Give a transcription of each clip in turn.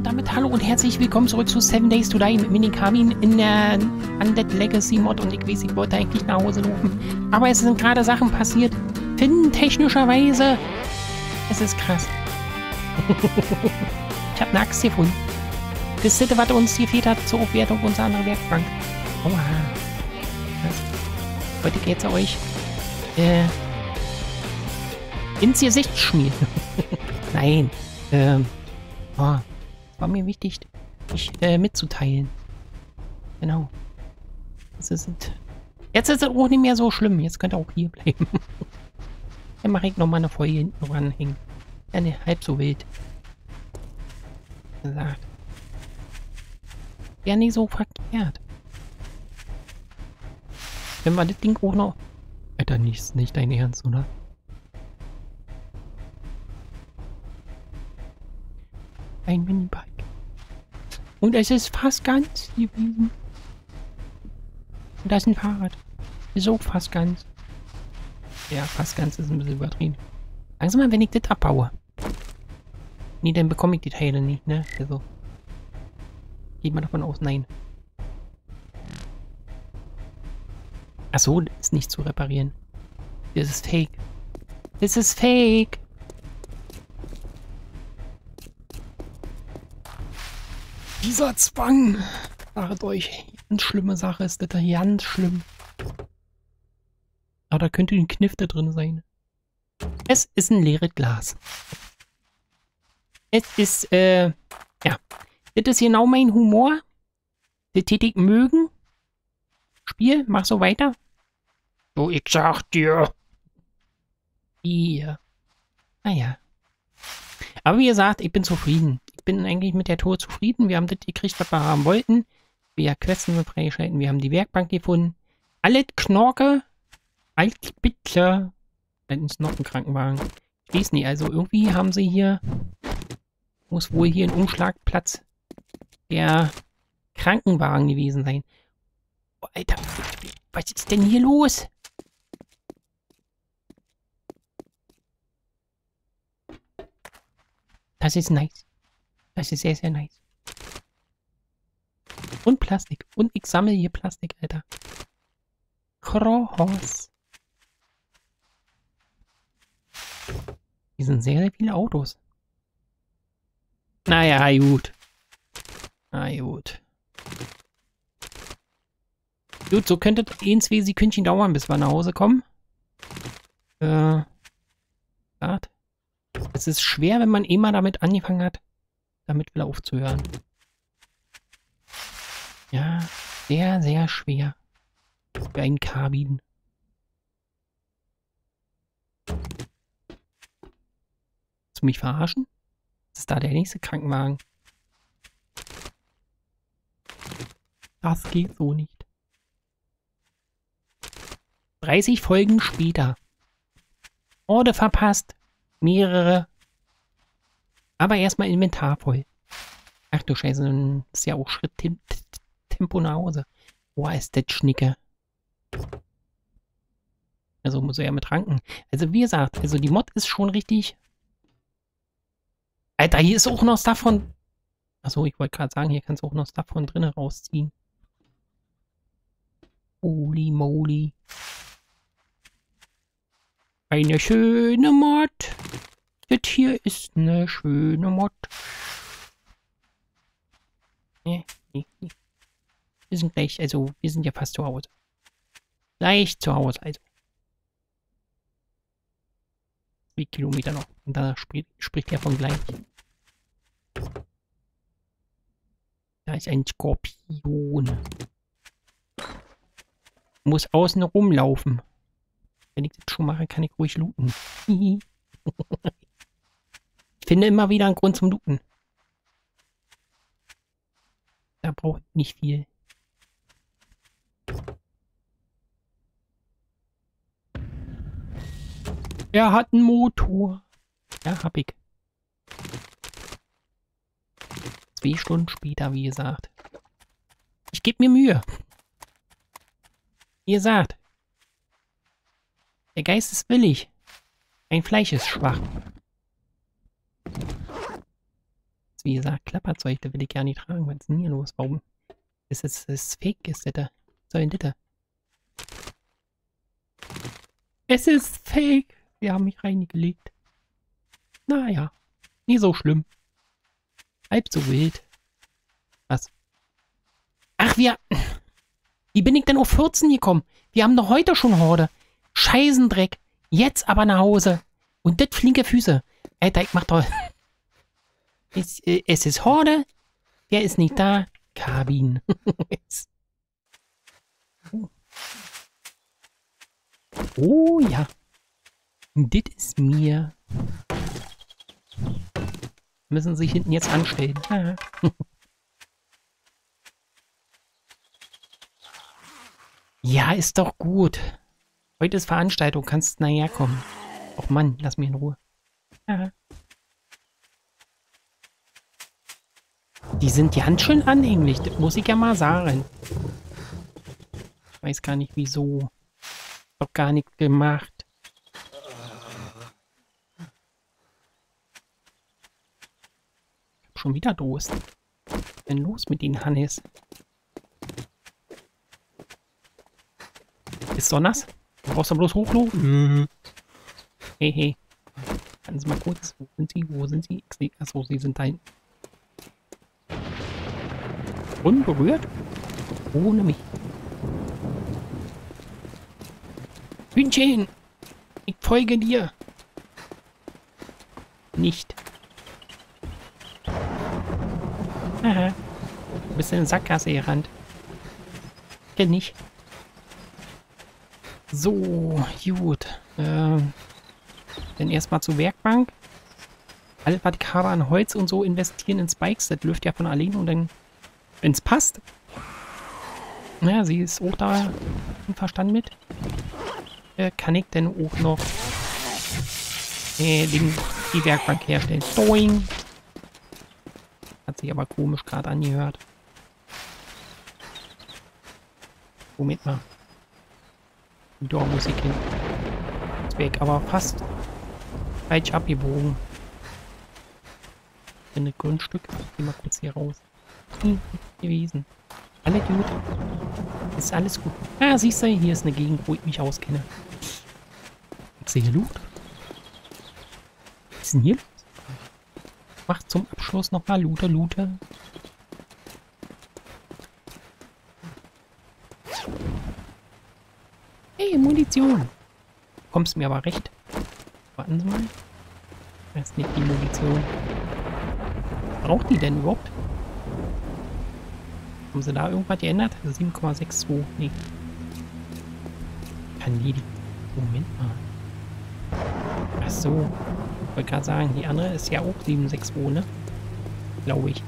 und damit hallo und herzlich willkommen zurück zu 7 Days to Die mit Minikamin in der Undead Legacy Mod. Und ich weiß, ich wollte eigentlich nach Hause laufen, aber es sind gerade Sachen passiert. Technischerweise. Es ist krass. Ich habe eine Axt gefunden. Das Sitte, was uns gefehlt hat zur Aufwertung unserer anderen Werkbank. Oha. Heute geht's euch ins Gesicht schmieren. Nein. War mir wichtig, mich mitzuteilen. Genau. Das ist jetzt ist es auch nicht mehr so schlimm. Jetzt könnt ihr auch hier bleiben. Dann mache ich nochmal eine Folge hinten ranhängen. Ja, ne, halb so wild. Gesagt. Ja, nicht so verkehrt. Wenn wir das Ding auch noch... Alter, nicht dein Ernst, oder? Ein Minibike. Und es ist fast ganz gewesen. Und das ist ein Fahrrad. Ist auch fast ganz. Ja, fast ganz ist ein bisschen übertrieben. Langsam mal, wenn ich das abbaue. Nee, dann bekomme ich die Teile nicht, ne? Also. Geht man davon aus, nein. Achso, das ist nicht zu reparieren. Das ist fake. Das ist fake. Dieser Zwang, sagt euch, ganz schlimme Sache ist das, ganz schlimm. Aber da könnte ein Kniff da drin sein. Es ist ein leeres Glas. Es ist, ja. Das ist genau mein Humor. Das tätig mögen. Spiel, mach so weiter. So, ich sag dir. Hier. Naja. Aber wie gesagt, ich bin zufrieden. Ich bin eigentlich mit der Tour zufrieden. Wir haben das gekriegt, was wir haben wollten. Wir Questen freischalten. Wir haben die Werkbank gefunden. Alle Knorke. Alt bitte. Dann ist noch ein Krankenwagen. Ich weiß nicht. Also irgendwie haben sie hier... Muss wohl hier ein Umschlagplatz der Krankenwagen gewesen sein. Oh, Alter, was ist denn hier los? Das ist nice. Das ist sehr, sehr nice. Und Plastik. Und ich sammle hier Plastik, Alter. Krohos. Hier sind sehr, sehr viele Autos. Naja, gut. Na gut. Gut, so könntet ein, zwei Sekündchen dauern, bis wir nach Hause kommen. Wart. Es ist schwer, wenn man immer damit angefangen hat, damit wieder aufzuhören. Ja, sehr, sehr schwer. Für einen Karbin. Willst du mich verarschen? Ist da der nächste Krankenwagen? Das geht so nicht. 30 Folgen später. Orde verpasst. Mehrere. Aber erstmal Inventar voll. Ach du Scheiße, dann ist ja auch Schritt Tempo nach Hause. Boah, ist das Schnicke. Also muss er ja mit ranken. Also wie gesagt, also die Mod ist schon richtig... Alter, hier ist auch noch Stuff von... Achso, ich wollte gerade sagen, hier kannst du auch noch Stuff von drinnen rausziehen. Holy moly. Eine schöne Mod. Das hier ist eine schöne Mod. Nee, nee, nee. Wir sind gleich, also wir sind ja fast zu Hause. Gleich zu Hause, also. 2 Kilometer noch. Und da spricht er von gleich. Da ist ein Skorpion. Muss außen rumlaufen. Wenn ich das schon mache, kann ich ruhig looten. Ich finde immer wieder einen Grund zum Looten. Da braucht nicht viel. Er hat einen Motor. Ja, hab ich. 2 Stunden später, wie gesagt. Ich gebe mir Mühe. Ihr sagt, der Geist ist willig. Ein Fleisch ist schwach. wie gesagt, Klapperzeug, das will ich gar nicht tragen. Was ist denn hier los? Warum ist das, fake? Ist das da? Was soll denn das da? Es ist fake! Sie haben mich reingelegt. Naja, nie so schlimm. Halb so wild. Was? Ach, wir... Wie bin ich denn auf 14 gekommen? Wir haben doch heute schon Horde. Scheißendreck. Jetzt aber nach Hause. Und das flinke Füße. Alter, ich mach doch... Es ist Horde. Der ist nicht da. Kabin. Oh ja. Das ist mir. Müssen sich hinten jetzt anstellen. Ah. Ja, ist doch gut. Heute ist Veranstaltung, kannst naja kommen. Och Mann, lass mich in Ruhe. Ah. Die sind ganz schön anhänglich, das muss ich ja mal sagen. Ich weiß gar nicht wieso. Doch gar nichts gemacht. Ich hab schon wieder Durst. Was ist denn los mit den Hannes? Ist doch nass. Du brauchst doch bloß hochlaufen. Mhm. Hey, hey. Ganz mal kurz. Wo sind sie? Wo sind sie? Achso, sie sind da hinten. Unberührt? Ohne mich. Hühnchen, ich folge dir. Nicht. Aha. Du bist in eine Sackgasse gerannt. Kenn nicht. So, gut. Dann erstmal zur Werkbank. Alles, was ich habe an Holz und so, investieren in Spikes. Das läuft ja von alleine und dann, wenn es passt. Na, sie ist auch da im Verstand mit. Kann ich denn auch noch die Werkbank herstellen? Doing! Hat sich aber komisch gerade angehört. Womit mal? Da muss ich hin. Ist weg, aber fast falsch abgebogen. In das Grundstück. Geh mal kurz hier raus. Gewesen. Alle gut. Ist alles gut. Ah, siehst du, hier ist eine Gegend, wo ich mich auskenne. Ich sehe Loot. Was ist denn hier los? Mach zum Abschluss nochmal Loote, Loote. Hey, Munition. Kommst mir aber recht. Warten Sie mal. Das ist nicht die Munition. Braucht die denn überhaupt? Haben sie da irgendwas geändert? 7,62. Nee. Kann die... Moment mal. Ach so. Ich wollte gerade sagen, die andere ist ja auch 7,62, ne? Glaube ich.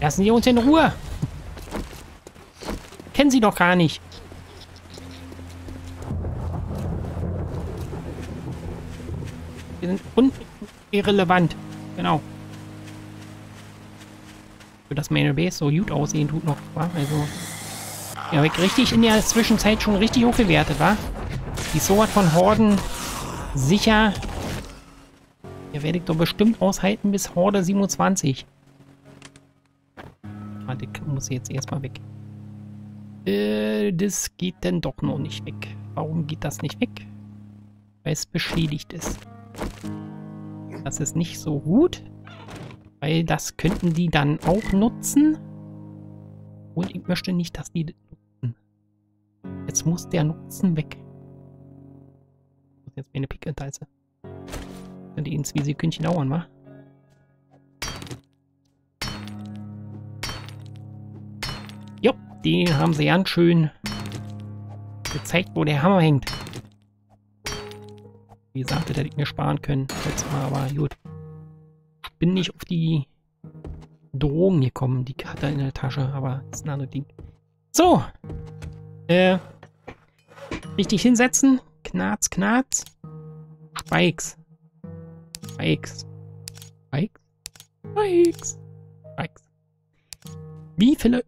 Lassen Sie uns in Ruhe! Kennen Sie doch gar nicht! Wir sind irrelevant. Genau. Dass meine Base so gut aussehen tut noch, wa? Also, ja, ich richtig in der Zwischenzeit schon richtig hochgewertet, war. Die Sword von Horden sicher. Ja, werde ich doch bestimmt aushalten bis Horde 27. Warte, ich muss jetzt erstmal weg. Das geht denn doch noch nicht weg. Warum geht das nicht weg? Weil es beschädigt ist. Das ist nicht so gut. Weil das könnten die dann auch nutzen. Und ich möchte nicht, dass die das nutzen. Jetzt muss der Nutzen weg. Ich muss jetzt meine Pickel enthalten. Könnte ihn 2 Sekündchen dauern, wa? Jo, den haben sie ganz schön gezeigt, wo der Hammer hängt. Wie gesagt, das hätte ich mir sparen können. Jetzt mal, aber gut. Bin nicht auf die Drohung gekommen, die hat er in der Tasche, aber das ist ein anderes Ding. So! Richtig hinsetzen. Knarz, knarz. Spikes. Spikes. Spikes. Spikes. Spikes. Wie viele...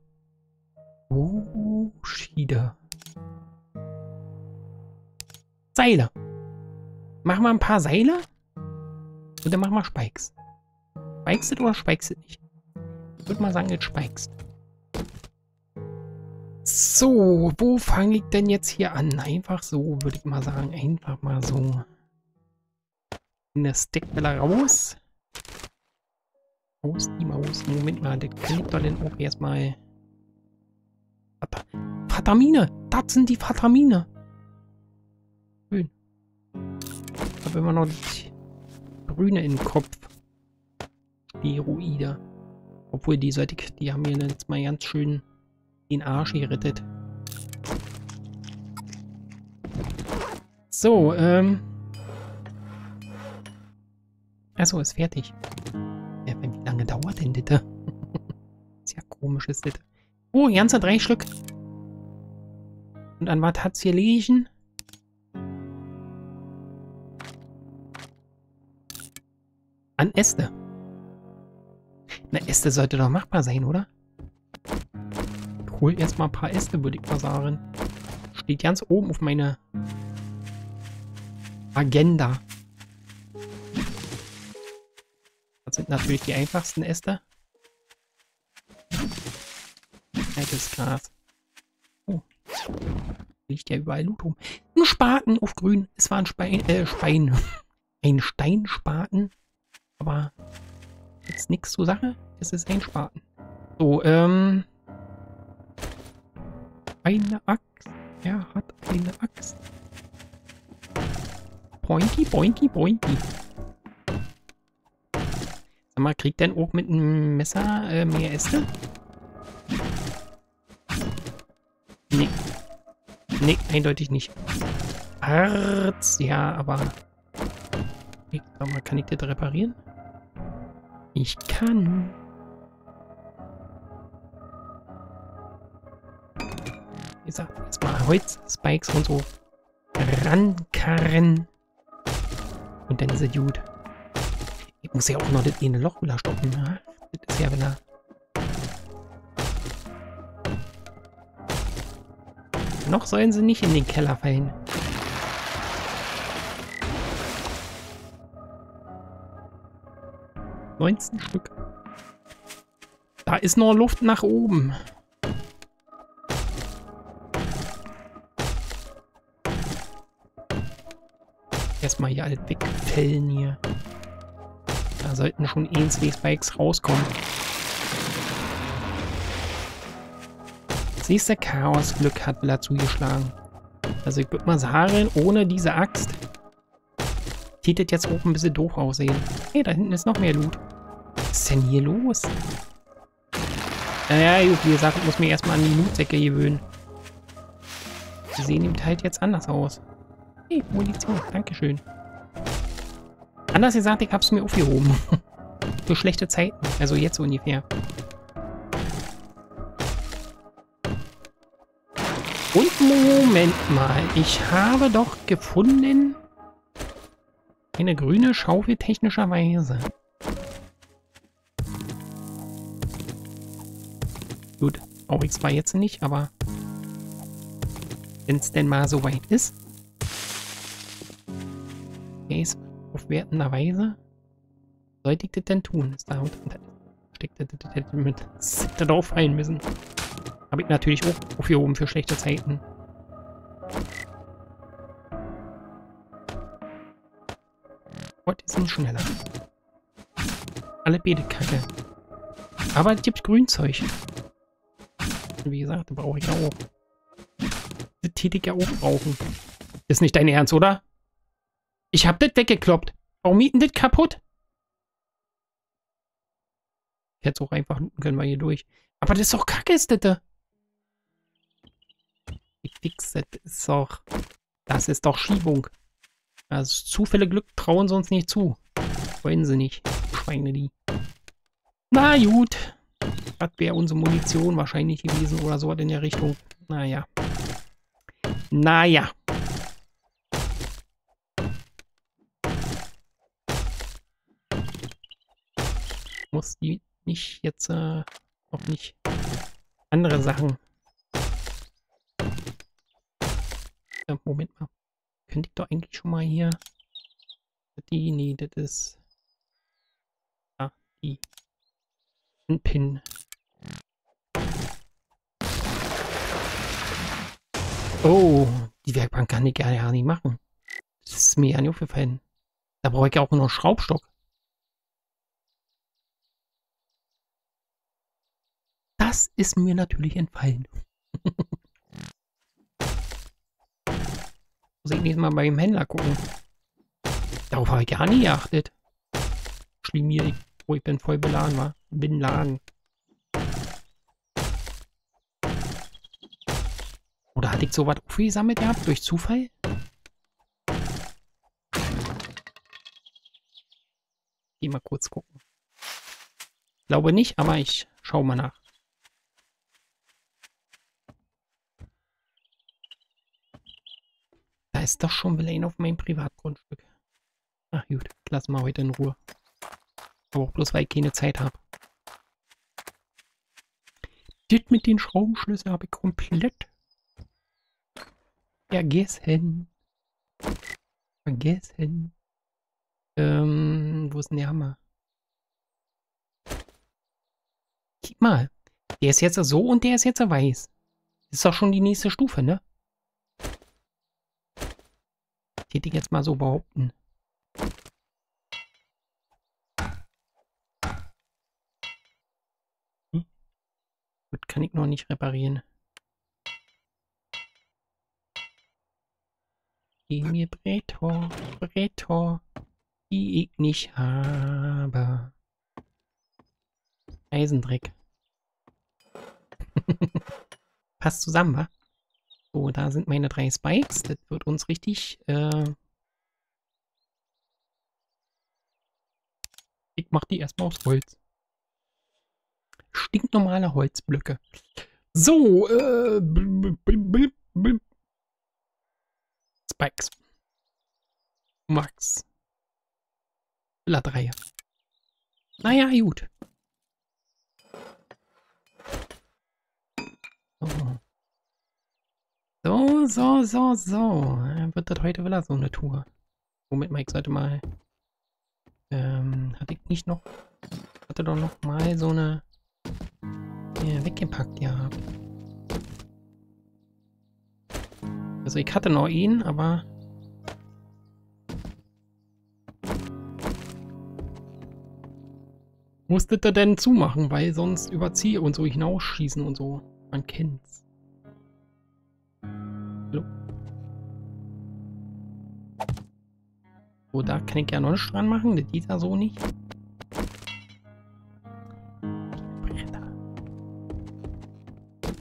Oh, Schieder. Seile. Machen wir ein paar Seile? Und dann machen wir Spikes. Schweigst du oder schweigst du nicht? Ich würde mal sagen, jetzt schweigst. So, wo fange ich denn jetzt hier an? Einfach so, würde ich mal sagen. Einfach mal so. In der Steckmiller raus. Aus die Maus. Moment mal, das kann ich doch denn auch erstmal. Vatamine! Das sind die Vatamine! Schön. Ich habe immer noch die Grüne im Kopf. Die Ruide. Obwohl die Seite, die haben mir jetzt mal ganz schön den Arsch gerettet. So, Achso, ist fertig. Ja, wie lange dauert denn das? Ist ja komisches das. Oh, ganze 3 Stück. Und an was hat's hier liegen? An Äste. Na, Äste sollte doch machbar sein, oder? Ich hol erstmal ein paar Äste, würde ich mal sagen. Steht ganz oben auf meiner Agenda. Das sind natürlich die einfachsten Äste. Altes Gras. Oh. Liegt ja überall Loot rum. Ein Spaten auf grün. Es war ein Stein. Ein Steinspaten. Aber jetzt nichts zur Sache. Es ist ein Spaten. So, eine Axt. Er hat eine Axt. Boinki, boinki, boinki. Man kriegt denn auch mit einem Messer mehr Äste? Nee. Nee, eindeutig nicht. Harz, ja, aber... Ich sag mal, kann ich das reparieren? Ich kann. Wie gesagt, erstmal Holz, Spikes und so rankarren. Und dann ist es gut. Ich muss ja auch noch das eine Loch wieder stoppen. Ne? Das ist ja wieder... Noch sollen sie nicht in den Keller fallen. Hm. 19 Stück. Da ist noch Luft nach oben. Erstmal hier alle wegfällen hier. Da sollten schon eh 2 Spikes rauskommen. Das nächste Chaosglück hat wieder zugeschlagen. Also ich würde mal sagen, ohne diese Axt sieht das jetzt auch ein bisschen doof aussehen. Hey, da hinten ist noch mehr Loot. Was ist denn hier los? Naja, wie gesagt, ich muss mir erstmal an die Lootsäcke gewöhnen. Die sehen im Teil jetzt anders aus. Hey, Munition, dankeschön. Anders gesagt, ich hab's mir aufgehoben. Für schlechte Zeiten. Also jetzt so ungefähr. Und Moment mal. Ich habe doch gefunden... Eine grüne Schaufel technischerweise. Gut. Brauche ich zwar jetzt nicht, aber... Wenn's denn mal so weit ist. Okay, ist wertenderweise sollte ich das denn tun? Ist da steckt das mit da drauf rein müssen. Habe ich natürlich auch hier oben für schlechte Zeiten. Gott, die sind schneller. Alle Bedekacke. Aber es gibt Grünzeug. Wie gesagt, brauche ich ja auch. Das tätig ja auch brauchen. Ist nicht dein Ernst, oder? Ich hab das weggekloppt. Warum mieten das kaputt? Ich hätte es auch einfach looten können, wir hier durch. Aber das ist doch kacke, ist das da. Ich fix, das ist doch... Das ist doch Schiebung. Also Zufälle, Glück trauen sie uns nicht zu. Wollen sie nicht. Schweine die. Na gut. Das wäre unsere Munition wahrscheinlich gewesen oder so in der Richtung. Naja. Naja. Muss die nicht jetzt auch nicht andere Sachen. Moment mal. Könnte ich doch eigentlich schon mal hier. Die, nee, das ist. Ah, Ein Pin. Oh, die Werkbank kann ich gar nicht machen. Das ist mir ja nicht aufgefallen. Da brauche ich ja auch noch einen Schraubstock. Das ist mir natürlich entfallen. Muss ich nächstes Mal beim Händler gucken. Darauf habe ich gar nicht geachtet. Schlimierig. Oh, ich bin voll beladen, wa? Bin laden. Oder hatte ich sowas aufgesammelt gehabt? Durch Zufall? Geh mal kurz gucken. Glaube nicht, aber ich schau mal nach. Da ist doch schon Beladen auf meinem Privatgrundstück. Ach gut, lassen wir heute in Ruhe. Aber auch bloß, weil ich keine Zeit habe. Das mit den Schraubenschlüsseln habe ich komplett vergessen. Wo ist denn der Hammer? Guck mal. Der ist jetzt so und der ist jetzt weiß. Das ist doch schon die nächste Stufe, ne? Ich hätte jetzt mal so behaupten. Gut, kann ich noch nicht reparieren. Geh mir Bretter, die ich nicht habe. Eisendreck. Passt zusammen, wa? So, da sind meine 3 Spikes. Das wird uns richtig... Ich mach die erstmal aus Holz. Stinknormale Holzblöcke. So, Spikes. Max. Blattreihe. Naja, gut. So. Wird das heute wieder so eine Tour. Womit Mike sollte mal... hatte ich nicht noch... Hatte doch noch mal so eine... weggepackt, ja. Also ich hatte noch ihn, aber... Musstet ihr denn zumachen, weil sonst überziehe und so hinausschießen und so. Man kennt's. So. So, da kann ich ja noch nichts dran machen. Das geht ja so nicht.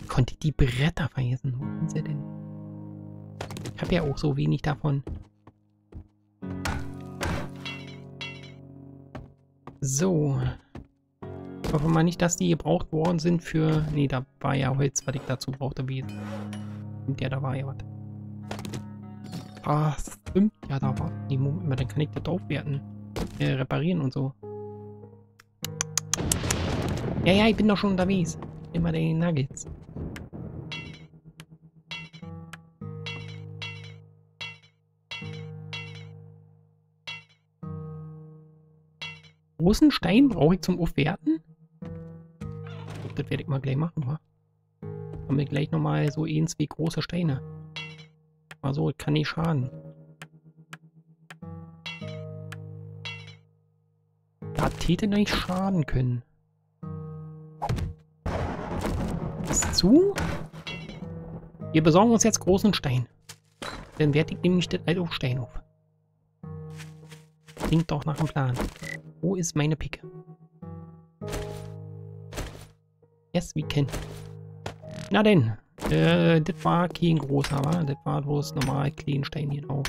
Konnte ich die Bretter vergessen? Wo sind sie denn? Ich habe ja auch so wenig davon. So. Ich hoffe mal nicht, dass die gebraucht worden sind für... Nee, da war ja Holz, was ich dazu brauchte. Wie... Stimmt ja, da war ja was. Ah, stimmt ja, da war... Nee, Moment mal, dann kann ich das aufwerten. Reparieren und so. Ja, ich bin doch schon unterwegs. Immer den Nuggets. Großen Stein brauche ich zum Aufwerten. Das werde ich mal gleich machen, wa? Haben wir gleich nochmal so ähnlich wie große Steine. Also kann nicht schaden. Da täte nicht schaden können. Ist zu. Wir besorgen uns jetzt großen Stein. Dann werte ich nämlich das alte Stein auf. Klingt doch nach dem Plan. Wo ist meine Picke? Yes, we can. Na denn. Das war kein großer, wa? Das war bloß normal kleinen Stein hier drauf.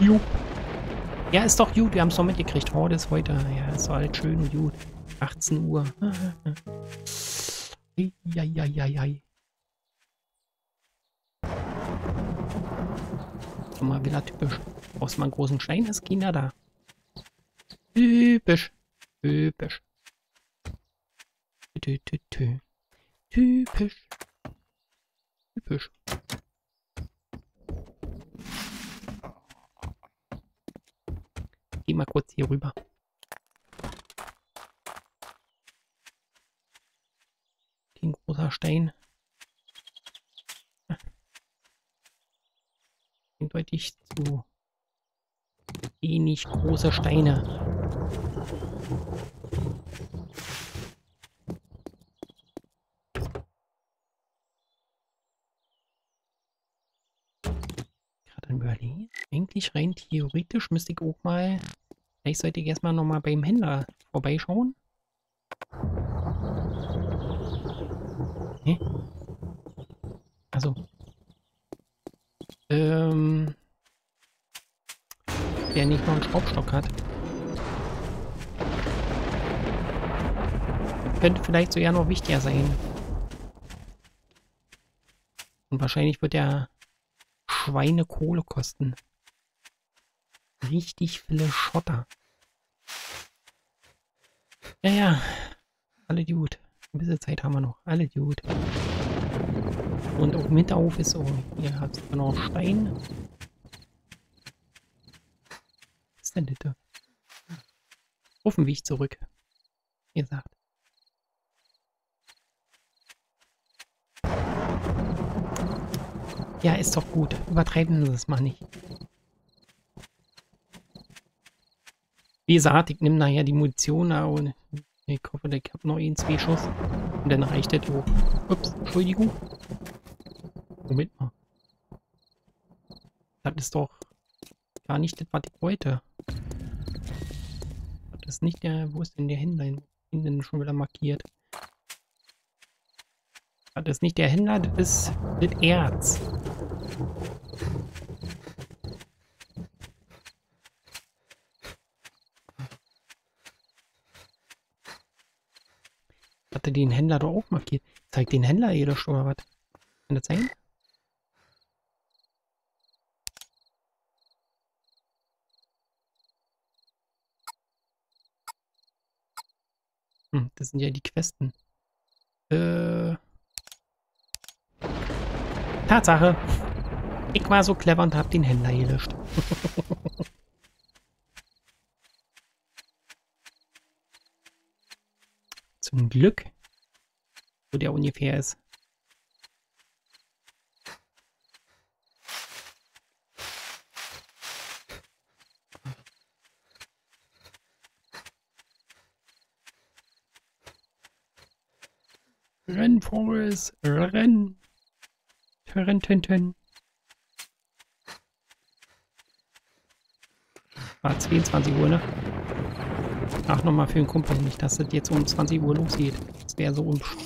Jupp. Ja, ist doch gut. Wir haben es doch mitgekriegt. Heute ist heute. Ja, ist halt schön und gut. 18 Uhr. Eieieiei. Mal wieder typisch. Brauchst mal einen großen Stein, ist China da. Typisch. Typisch. gehe mal kurz hier rüber. Ein großer Stein. Eindeutig zu wenig große Steine. Gerade im Überlegen. Eigentlich rein theoretisch müsste ich auch mal gleichzeitig erstmal nochmal beim Händler vorbeischauen. Also, der nicht noch einen Schraubstock hat. Könnte vielleicht sogar noch wichtiger sein. Und wahrscheinlich wird der Schweinekohle kosten. Richtig viele Schotter. Ja, ja. Alle gut. Ein bisschen Zeit haben wir noch. Alle gut. Und auch im Hinterhof ist so. Hier hat es noch Stein. Was ist denn das? Auf dem Weg zurück. Wie gesagt. Ja, ist doch gut. Übertreiben Sie es mal nicht. Wie gesagt, ich nehme nachher die Munition und ich hoffe, ich habe noch einen, 2 Schuss. Und dann reicht das hoch. Ups, Entschuldigung. Moment mal. Das ist doch gar nicht das, was ich wollte. Das ist nicht der. Wo ist denn der Händler? Hinten schon wieder markiert. Das ist nicht der Händler, das ist das Erz. Ich hatte den Händler doch auch markiert. Zeigt den Händler jeder schon mal was. Kann das sein? Das sind ja die Questen. Tatsache. Ich war so clever und habe den Händler gelöscht. Zum Glück. Wo der ungefähr ist. Renn, Forest, renn. Renn, tön, tön. War 22 Uhr, ne? Ach, nochmal für den Kumpel, nicht, dass das jetzt um 20 Uhr losgeht. Das wäre so unsch.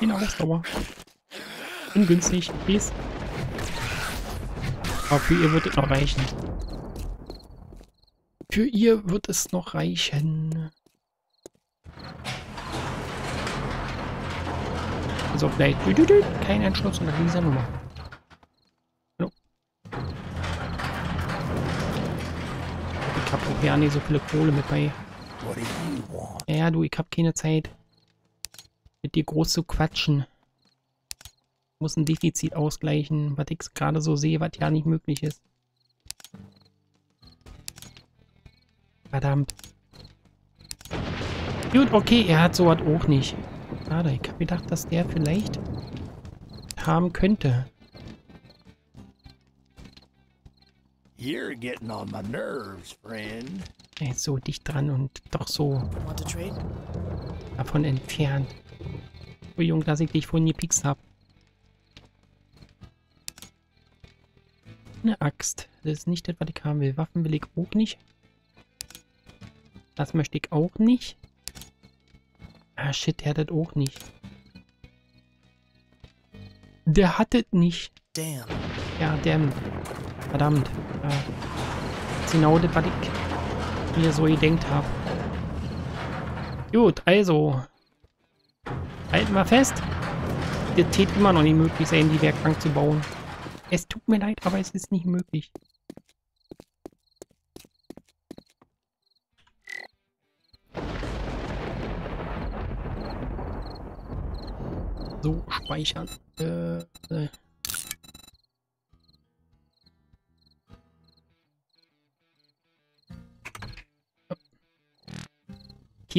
In Ausdauer. Ungünstig, bis. Aber für ihr wird es noch reichen. Für ihr wird es noch reichen. Also vielleicht kein Anschluss unter dieser Nummer. Hallo. Ich hab auch ja nicht so viele Kohle mit bei. Ja, du, ich hab keine Zeit, mit dir groß zu quatschen. Ich muss ein Defizit ausgleichen, was ich gerade so sehe, was ja nicht möglich ist. Verdammt. Gut, okay, er hat sowas auch nicht. Schade, ich habe gedacht, dass der vielleicht haben könnte. You're getting on my nerves, friend. Er ist so dicht dran und doch so davon entfernt. Entschuldigung, dass ich dich vorhin gepikst habe. Eine Axt. Das ist nicht das, was ich haben will. Waffen will ich auch nicht. Das möchte ich auch nicht. Ah, shit, der hat das auch nicht. Der hat das nicht. Damn. Ja, damn. Verdammt. Ja. Das ist genau das, was ich mir so gedenkt habe. Gut, also. Halten wir fest. Das tät immer noch nicht möglich sein, die Werkbank zu bauen. Es tut mir leid, aber es ist nicht möglich. So, speichern.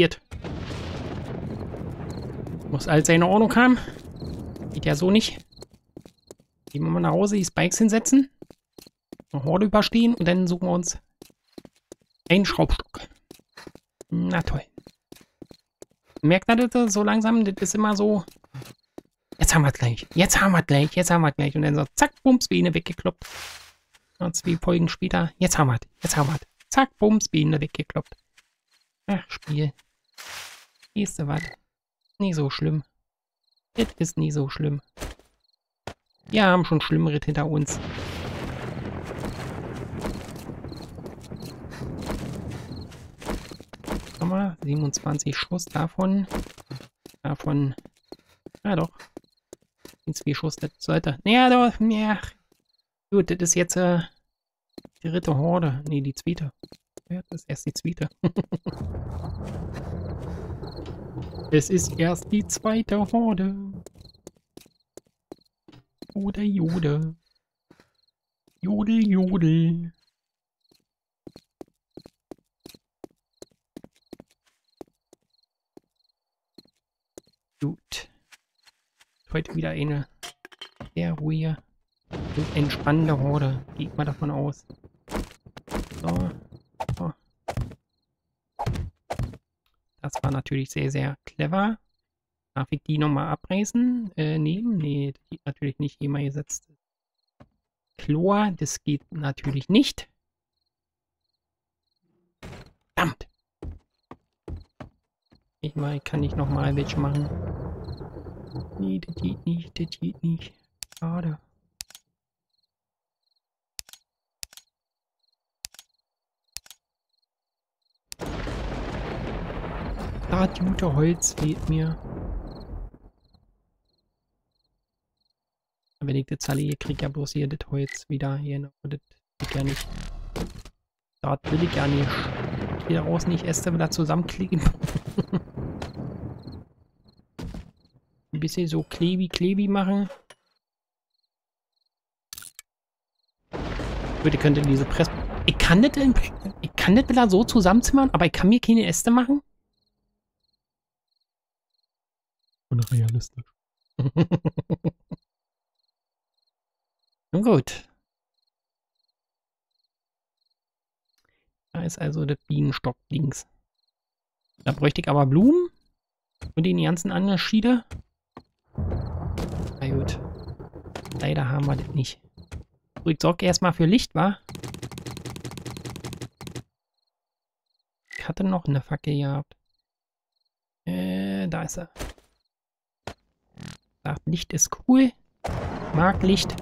attackiert. Muss alles in Ordnung haben. Geht ja so nicht. Gehen wir mal nach Hause, die Spikes hinsetzen. Eine Horde überstehen und dann suchen wir uns einen Schraubstock. Na toll. Merkt ihr das so langsam? Das ist immer so. Jetzt haben wir es gleich. Jetzt haben wir es gleich. Jetzt haben wir es gleich. Und dann so zack, bums, Biene weggekloppt. Und 2 Folgen später. Jetzt haben wir es. Jetzt haben wir es. Zack, bums, Biene weggekloppt. Ach, Spiel. Siehst du was? Nicht so schlimm. Das ist nie so schlimm. Wir haben schon Schlimmeres hinter uns. Nochmal 27 Schuss davon. Ja doch. 2 Schuss, das sollte. Ja doch, ja. Gut, das ist jetzt die dritte Horde. Ne, die zweite. Ja, das ist erst die zweite. Es ist erst die zweite Horde. Oder Jode. Jodel, Jodel. Gut. Heute wieder eine sehr ruhige und entspannende Horde. Geht mal davon aus. So. So. Das war natürlich sehr, sehr clever. Darf ich die nochmal abreißen? Nehmen? Nee, das geht natürlich nicht. Immer gesetzt. Chlor, das geht natürlich nicht. Verdammt! Ich meine, kann ich nochmal welche machen? Nee, das geht nicht, das geht nicht. Schade. Das gute Holz fehlt mir. Wenn ich das alle hier kriege, ja bloß hier das Holz wieder hier. Genau, das will ich ja nicht. Das will ich ja nicht. Ich will daraus nicht erst wieder zusammenklicken. Ein bisschen so klebi machen. Bitte könnt ihr diese Presse. Ich kann das wieder so zusammenzimmern, aber ich kann mir keine Äste machen. Und realistisch. Nun gut. Da ist also der Bienenstock links. Da bräuchte ich aber Blumen und den ganzen anderen Schiede. Na gut. Leider haben wir das nicht. So, ich sorge erstmal für Licht, wa? Ich hatte noch eine Fackel gehabt. Da ist er. Licht ist cool. Mag Licht.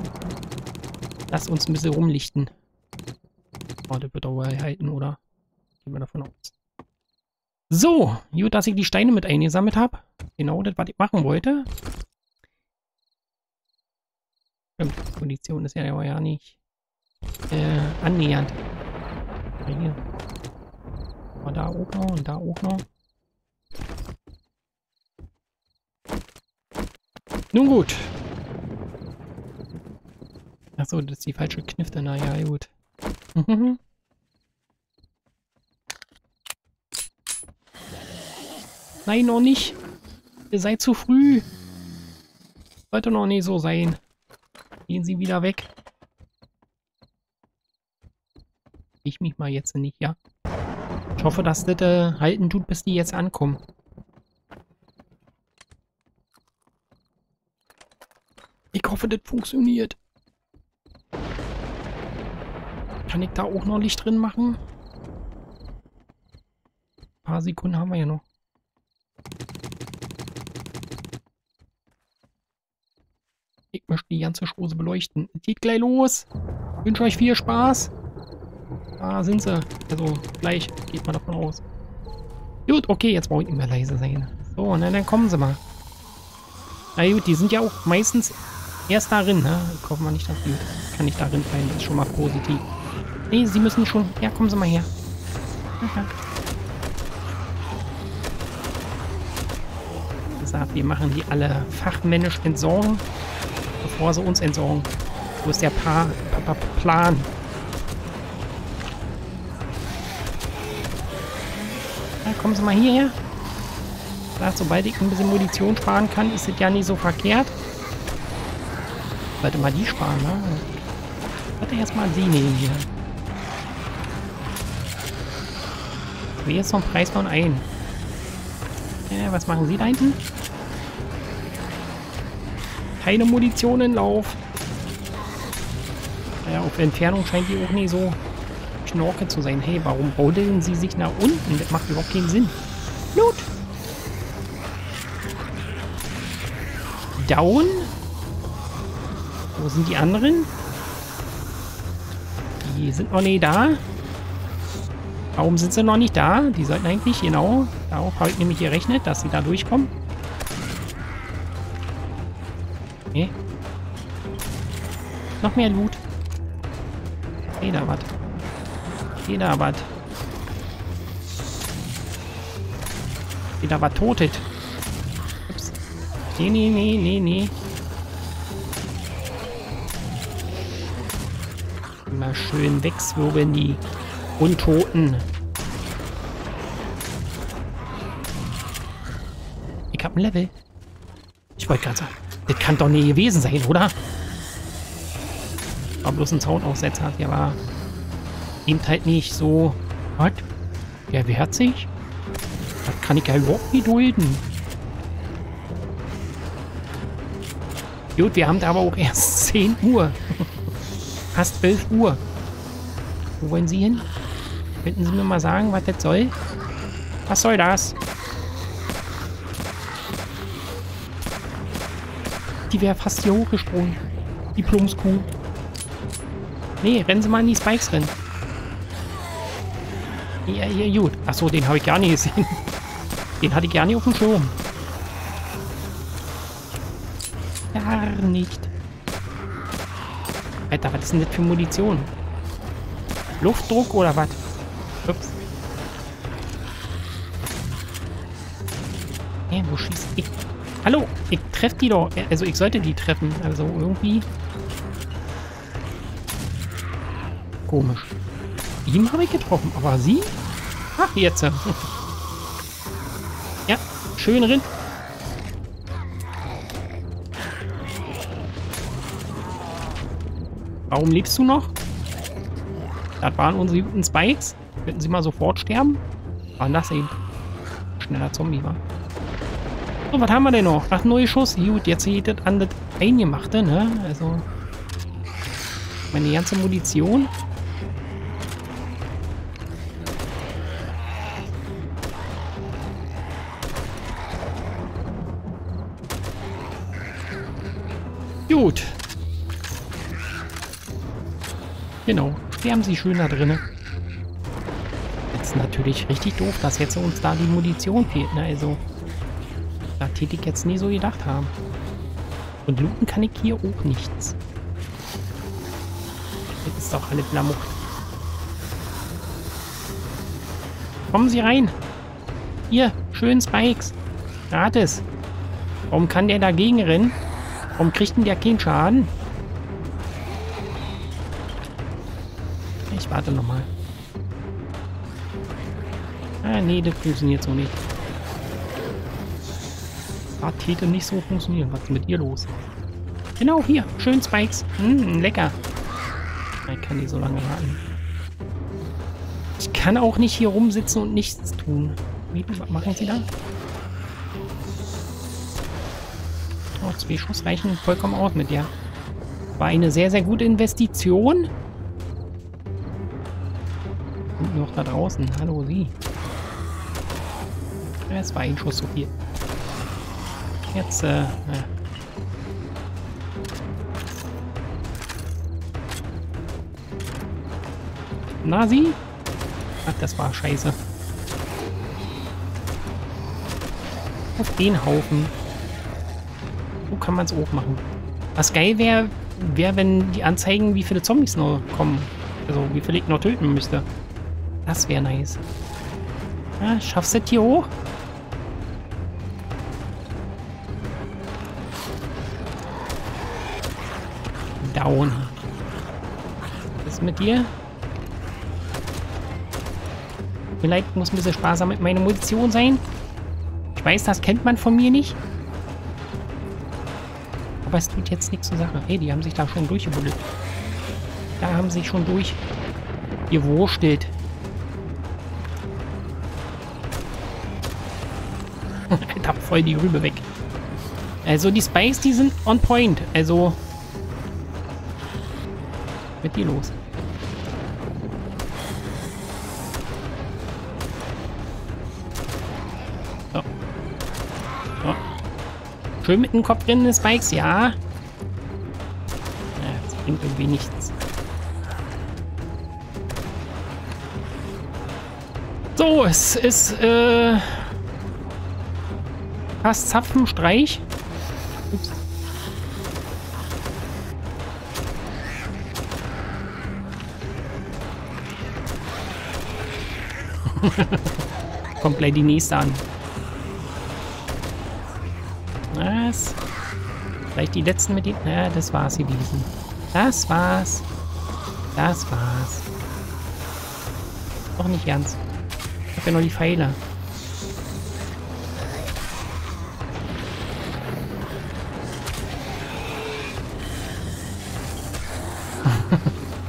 Lass uns ein bisschen rumlichten. Oh, das wird aber halten, oder? Gehen wir davon aus. So, gut, dass ich die Steine mit eingesammelt habe. Genau das, was ich machen wollte. Stimmt, die Kondition ist ja nicht annähernd. Hier. Oh, da auch noch und da auch noch. Nun gut. Achso, das ist die falsche Knifte. Naja, gut. Nein, noch nicht. Ihr seid zu früh. Sollte noch nicht so sein. Gehen Sie wieder weg. Ich mich mal jetzt nicht, ja. Ich hoffe, dass das halten tut, bis die jetzt ankommen. Ich hoffe, das funktioniert. Kann ich da auch noch Licht drin machen? Ein paar Sekunden haben wir ja noch. Ich möchte die ganze Schose beleuchten. Es geht gleich los. Ich wünsche euch viel Spaß. Da sind sie. Also gleich geht man davon aus. Gut, okay, jetzt brauche ich nicht mehr leise sein. So, na dann kommen sie mal. Na gut, die sind ja auch meistens... Erst darin, ne? Ich hoffe mal nicht, dass die... Kann nicht darin fallen, das ist schon mal positiv. Ne, sie müssen schon... Ja, kommen Sie mal her. Aha. Wie gesagt, wir machen die alle fachmännisch entsorgen, bevor sie uns entsorgen. So ist der Plan. Ja, kommen Sie mal hierher. Sagt, sobald ich ein bisschen Munition sparen kann, ist es ja nicht so verkehrt. Ich sollte mal die sparen, ne? Ich sollte erstmal die nehmen hier. Ich will jetzt noch einen Preis von ein. Was machen Sie da hinten? Keine Munition in Lauf. Naja, auf Entfernung scheint die auch nicht so schnorke zu sein. Hey, warum rodeln Sie sich nach unten? Das macht überhaupt keinen Sinn. Loot! Down? Wo sind die anderen? Die sind noch nicht da. Warum sind sie noch nicht da? Die sollten eigentlich, genau, darauf habe ich nämlich gerechnet, dass sie da durchkommen. Okay. Noch mehr Loot. Jeder was. Jeder was. Jeder was totet. Ups. Nee, nee, nee, nee, nee. Immer schön wegswirbeln die Untoten. Ich hab ein Level. Ich wollte gerade sagen, das kann doch nie gewesen sein, oder? War bloß ein Soundaussetzer, der war eben halt nicht so. Was? Der wehrt sich? Das kann ich ja überhaupt nicht dulden. Gut, wir haben da aber auch erst 10 Uhr. Fast 12 Uhr. Wo wollen Sie hin? Könnten Sie mir mal sagen, was das soll? Was soll das? Die wäre fast hier hochgesprungen. Die Plumpskuh. Nee, rennen Sie mal in die Spikes rein. Ja, ja, gut. Achso, den habe ich gar nicht gesehen. Den hatte ich gar nicht auf dem Schirm. Gar nicht. Alter, was ist denn das für Munition? Luftdruck oder was? Ups. Hey, wo schießt ich? Hallo, ich treffe die doch. Also ich sollte die treffen. Also irgendwie... Komisch. Ihn habe ich getroffen, aber sie? Ach, jetzt. Ja, schön rin. Warum lebst du noch? Das waren unsere guten Spikes. Könnten sie mal sofort sterben? War das eben. Schneller Zombie war. So, was haben wir denn noch? Ach, neuer Schuss. Gut, jetzt geht das an das Eingemachte, ne? Also... meine ganze Munition. Gut. Genau. Sterben sie schön da drin. Jetzt natürlich richtig doof, dass jetzt uns da die Munition fehlt. Ne? Also, da hätte ich jetzt nie so gedacht haben. Und looten kann ich hier auch nichts. Jetzt ist doch alle Blamucht. Kommen Sie rein. Hier, schön Spikes. Gratis. Warum kann der dagegen rennen? Warum kriegt denn der keinen Schaden? Ich warte nochmal. Ah, nee, das funktioniert so nicht. Das hätte nicht so funktionieren. Was ist mit ihr los? Genau, hier. Schön Spikes. Lecker. Ich kann die so lange warten. Ich kann auch nicht hier rumsitzen und nichts tun. Was machen Sie da? Oh, 2 Schuss reichen vollkommen aus mit der. War eine sehr, sehr gute Investition. Und noch da draußen. Hallo, Sie. Es war ein Schuss zu viel. Jetzt, Na, Sie? Ach, das war scheiße. Auf den Haufen. So kann man es auch machen. Was geil wäre, wenn die anzeigen, wie viele Zombies noch kommen. Also, wie viele ich noch töten müsste. Das wäre nice. Ja, schaffst du das hier hoch? Down. Was ist mit dir? Vielleicht muss ein bisschen sparsam mit meiner Munition sein. Ich Ich weiß, das kennt man von mir nicht. Aber es tut jetzt nichts zur Sache. Hey, die haben sich da schon durchgebuddelt. Da haben sie sich schon durchgewurschtelt. Alter, voll die Rübe weg. Also die Spice, die sind on point. Also... mit dir los. So. So. Schön mit dem Kopf drin in den Spikes, ja. Das bringt irgendwie nichts. So, es ist fast Zapfenstreich. Ups. Kommt gleich die nächste an. Was? Vielleicht die letzten mit denen? Na, das war's gewesen. Das war's. Das war's. Noch nicht ganz. Ich hab ja noch die Pfeile.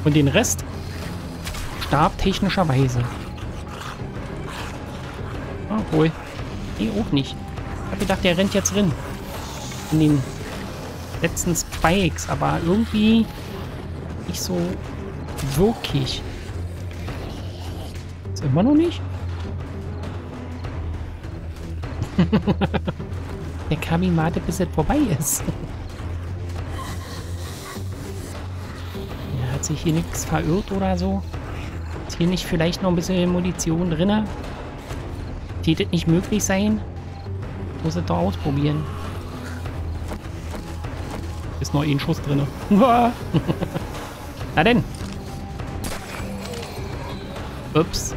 Und den Rest starb technischerweise. Obwohl, die auch nicht. Ich habe gedacht, der rennt jetzt drin. In den letzten Spikes, aber irgendwie nicht so wirklich. Ist immer noch nicht? Der Kamin wartet, bis es vorbei ist. Ja, hat sich hier nichts verirrt oder so? Ist hier nicht vielleicht noch ein bisschen Munition drin? Wird das nicht möglich sein? Muss es doch ausprobieren. Ist noch ein Schuss drin. Na denn. Ups.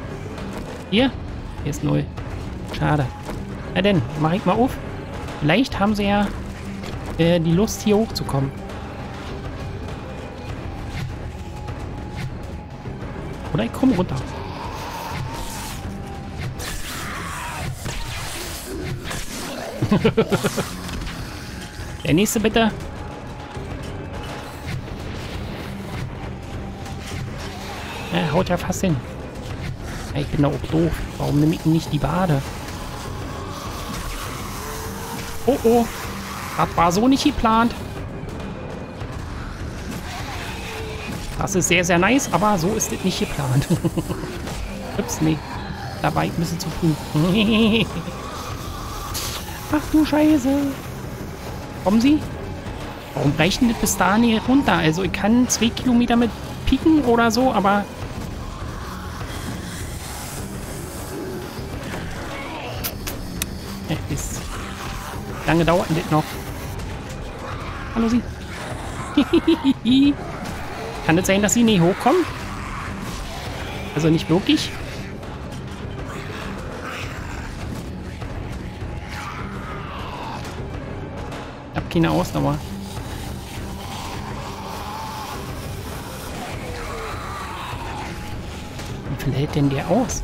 Hier? Hier ist 0. Schade. Na denn, mach ich mal auf. Vielleicht haben sie ja die Lust, hier hochzukommen. Oder ich komme runter. Der nächste bitte. Ja, haut ja fast hin. Ja, ich bin da auch doof. Warum nehme ich nicht die Bade? Oh oh. Das war so nicht geplant. Das ist sehr, sehr nice, aber so ist es nicht geplant. Ups, nee. Da war ich ein bisschen zu früh. Ach du Scheiße. Kommen Sie? Warum reichen das bis da nicht runter? Also ich kann 2 Kilometer mit pieken oder so, aber... Ja, ist... Lange dauert das noch. Hallo Sie. Kann das sein, dass Sie nicht hochkommen? Also nicht wirklich? Keine Ausdauer. Wie viel hält denn der aus?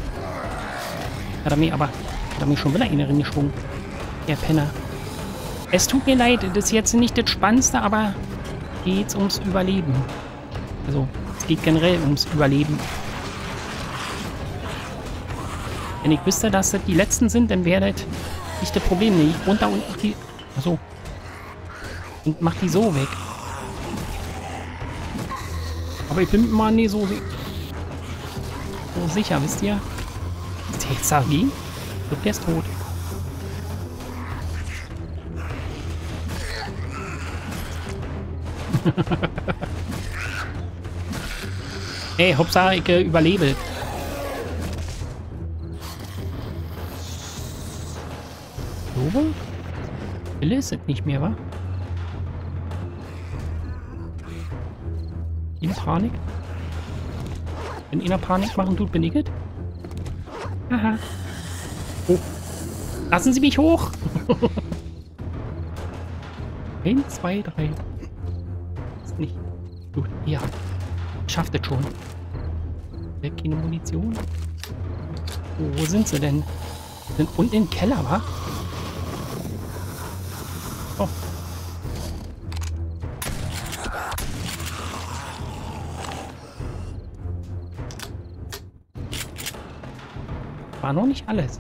Hat er mir aber... Hat er mir schon wieder inneren geschwungen. Der Penner. Es tut mir leid, das ist jetzt nicht das Spannendste, aber geht's ums Überleben. Also, es geht generell ums Überleben. Wenn ich wüsste, dass das die letzten sind, dann wäre das nicht das Problem. Nee, ich runter und die... Achso. Und mach die so weg. Aber ich bin mal nicht so, so sicher, wisst ihr? Ist der jetzt da liegen? Ich glaube, der ist tot. Ey, Hauptsache ich überlebe. So? Wille ist es nicht mehr, wa? In Panik? Wenn einer Panik machen tut, bin ich es. Aha. Oh. Lassen Sie mich hoch! 1, 2, 3. Ist nicht. Gut, ja. Schafft es schon. Weg in die Munition. Wo sind sie denn? Sind unten im Keller, wa? Oh. War noch nicht alles.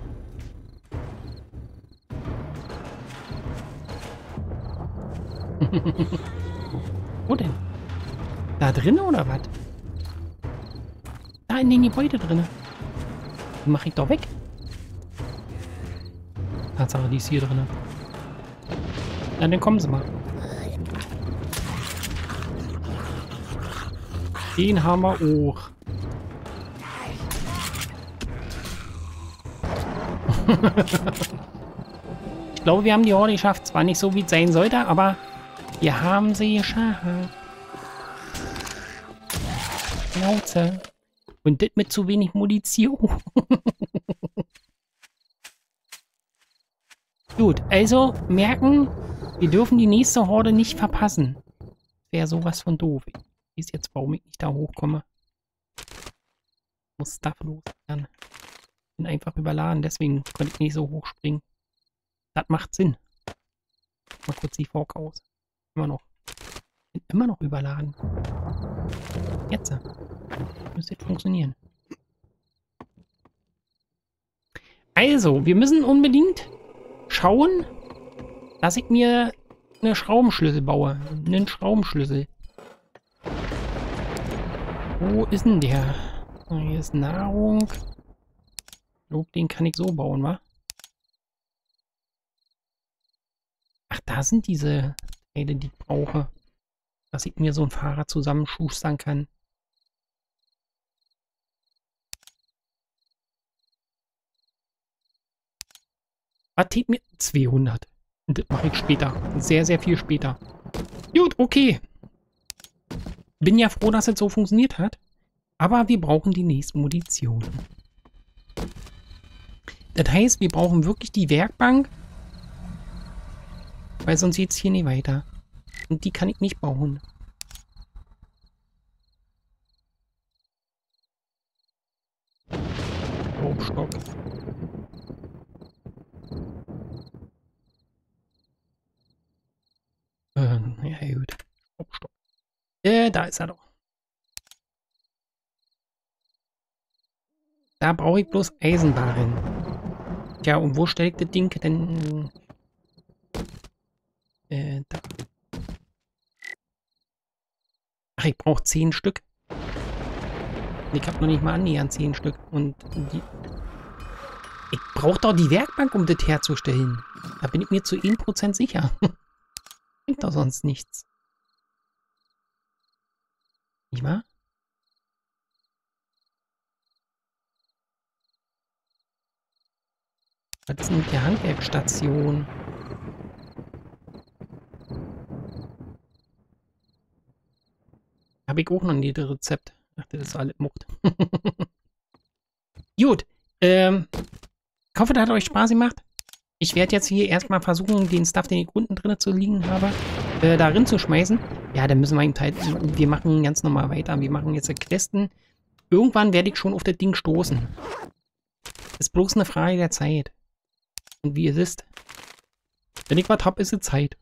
Wo denn? Da drin oder was? Da in den Gebäude drin. Die mache ich doch weg. Tatsache, die ist hier drin. Na, dann kommen sie mal. Den haben wir auch. Ich glaube, wir haben die Horde geschafft. Zwar nicht so, wie es sein sollte, aber wir haben sie geschafft. Schnauze. Und das mit zu wenig Munition. Gut, also merken, wir dürfen die nächste Horde nicht verpassen. Wäre sowas von doof. Ich weiß jetzt, warum ich nicht da hochkomme. Muss Stuff loswerden. Bin einfach überladen, deswegen konnte ich nicht so hoch springen. Das macht Sinn. Mal kurz die Fork aus. Immer noch. Bin immer noch überladen. Jetzt. Müsste jetzt funktionieren. Also, wir müssen unbedingt schauen, dass ich mir eine Schraubenschlüssel baue. Einen Schraubenschlüssel. Wo ist denn der? Hier ist Nahrung. Lob, den kann ich so bauen, wa? Ach, da sind diese Teile, die ich brauche. Dass ich mir so ein Fahrrad zusammenschustern kann. Was tippt mir? 200. Und das mache ich später. Sehr, sehr viel später. Gut, okay. Bin ja froh, dass es so funktioniert hat. Aber wir brauchen die nächste Munition. Das heißt, wir brauchen wirklich die Werkbank, weil sonst geht es hier nicht weiter. Und die kann ich nicht bauen. Schraubstock. Ja gut. Schraubstock. Da ist er doch. Da brauche ich bloß Eisenbarren. Ja, und wo stelle ich das Ding denn? Da. Ach, ich brauche 10 Stück. Ich habe noch nicht mal annähernd 10 Stück. Und die. Ich brauche doch die Werkbank, um das herzustellen. Da bin ich mir zu 1% sicher. Bringt doch sonst nichts. Nicht wahr? Was ist denn mit der Handwerksstation? Habe ich auch noch ein Rezept. Ach, das ist alles Mucht. Gut. Ich hoffe, das hat euch Spaß gemacht. Ich werde jetzt hier erstmal versuchen, den Stuff, den ich unten drin zu liegen habe, darin zu schmeißen. Ja, dann müssen wir eben halt. Wir machen ganz normal weiter. Wir machen jetzt Questen. Irgendwann werde ich schon auf das Ding stoßen. Ist bloß eine Frage der Zeit. Und wie es ist. Wenn ich was hab, ist es Zeit.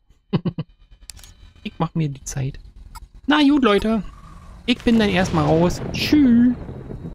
Ich mach mir die Zeit. Na gut, Leute. Ich bin dann erstmal raus. Tschüss.